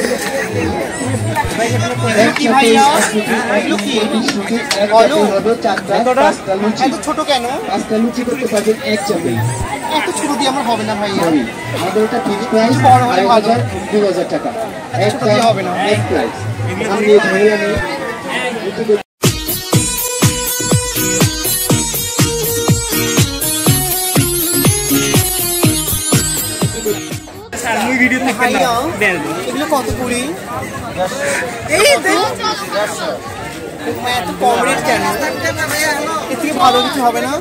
টাকা এগুলো কত কুড়ি এই এত কম রেট কেন এর থেকে ভালো কিছু হবে না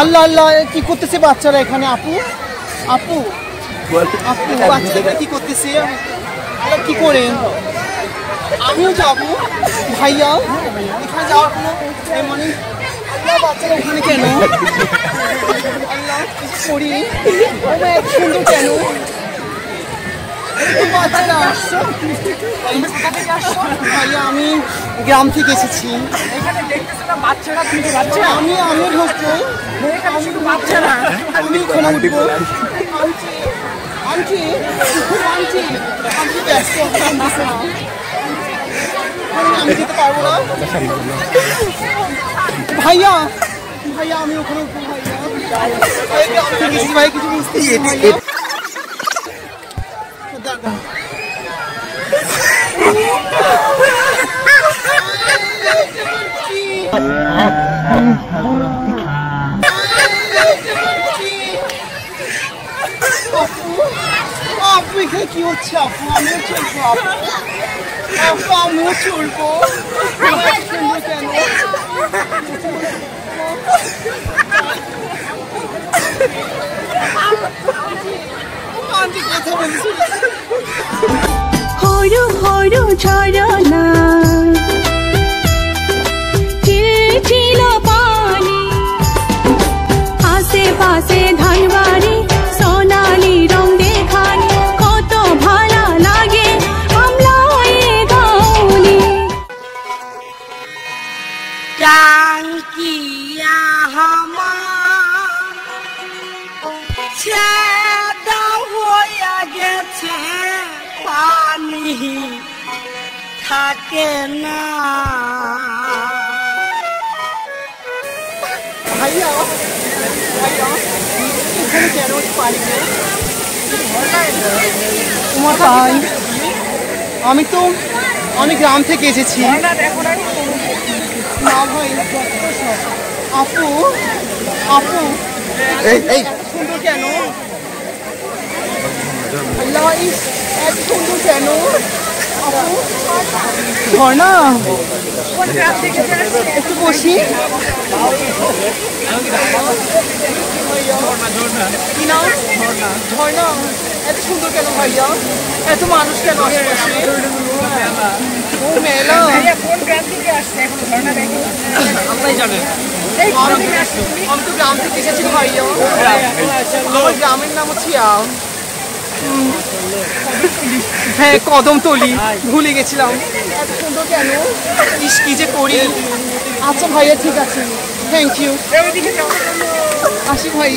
আল্লাহ আল্লাহ কি করতেছে বাচ্চারা এখানে আপু আপু আপু বাচ্চারা কি করতেছে কি করেন আমিও যাবো ভাইয়া এখানে যাওয়ার কোনো মানে বাচ্চারা ওখানে কেন আল্লাহ করি এত সুন্দর কেন আমি গ্রাম থেকে এসেছি ভাইয়া ভাইয়া আমি ওখানে ভাই কিছু বুঝতে কি হচ্ছে আপু আমিও চলবো আপু আমিও চলবো হরু হরু ঝরনা ছিল পানি আশেপাশে ধানবাড়ি সোনালি রং দেখানি কত ভালো লাগে আমলা হয়ে গাউনি টাঙ্কিয়া হামা থাকে না ভাইয়া ভাইয়া এখানে কেন পারি না তোমার ভাই আমি তো অনেক গ্রাম থেকে এসেছি না ভাই আপু আপু সুন্দর কেন এত সুন্দর কেন ঝর্ণা একটু বসি ঝর্ণা এত সুন্দর কেন ভাইয়া এত মানুষ কেন মেলা আমরাই জানেন আমি তো গ্রাম থেকে এসেছি ভাইয়া আমার গ্রামের নাম হচ্ছে আম হ্যাঁ কদম তলি ভুলে গেছিলাম এত সুন্দর কেন কি যে করি আচ্ছা ভাইয়া ঠিক আছে থ্যাংক ইউ আসি ভাইয়া।